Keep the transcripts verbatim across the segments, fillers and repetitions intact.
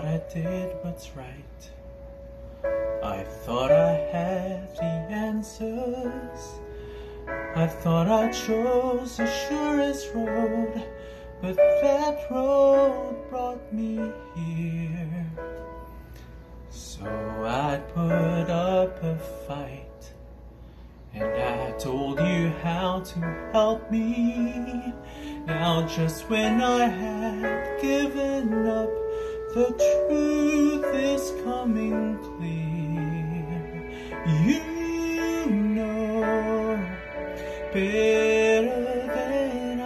thought I did what's right. I thought I had the answers. I thought I chose the surest road, but that road brought me here. So I put up a fight, and I told you how to help me. Now just when I had given up, the truth is coming clear. You know better than I.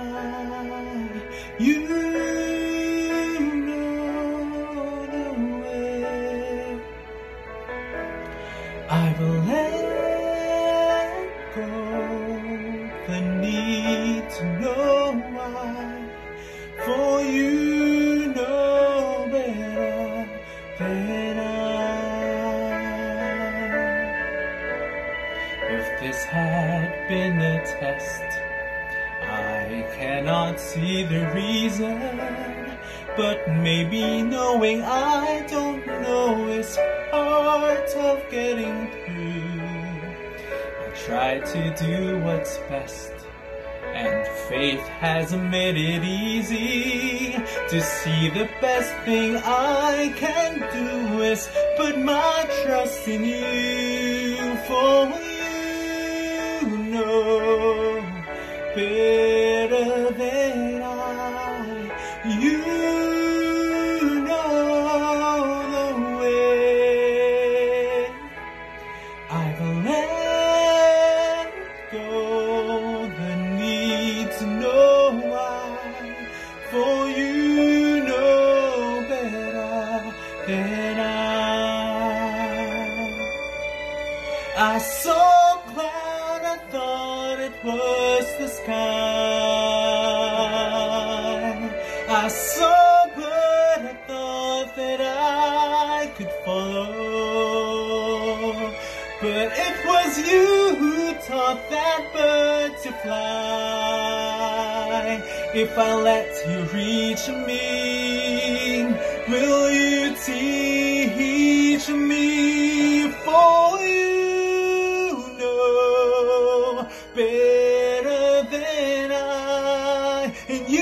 You know the way. I will let go the need to know why, for you know better than I. If this had been a test, I cannot see the reason, but maybe knowing I don't know is part of getting through. I try to do what's best, and faith has made it easy to see the best thing I can do is put my trust in you, for you know better than I. You know the way. I will let go the need to know why, for you know better than I. I saw a cloud, I thought it was the sky. I saw a bird, I thought that I could follow, but it was you who taught that bird to fly. If I let you reach me, will you teach me? For you know better than I, and you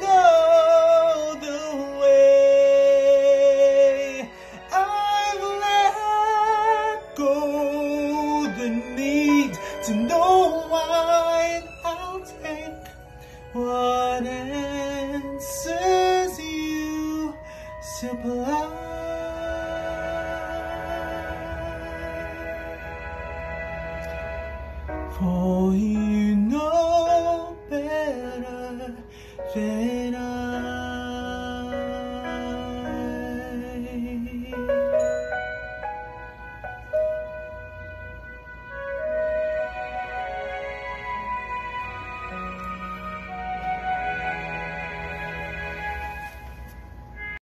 know the way. I let go the need to know why. I'll take what answers you supply. For you know better than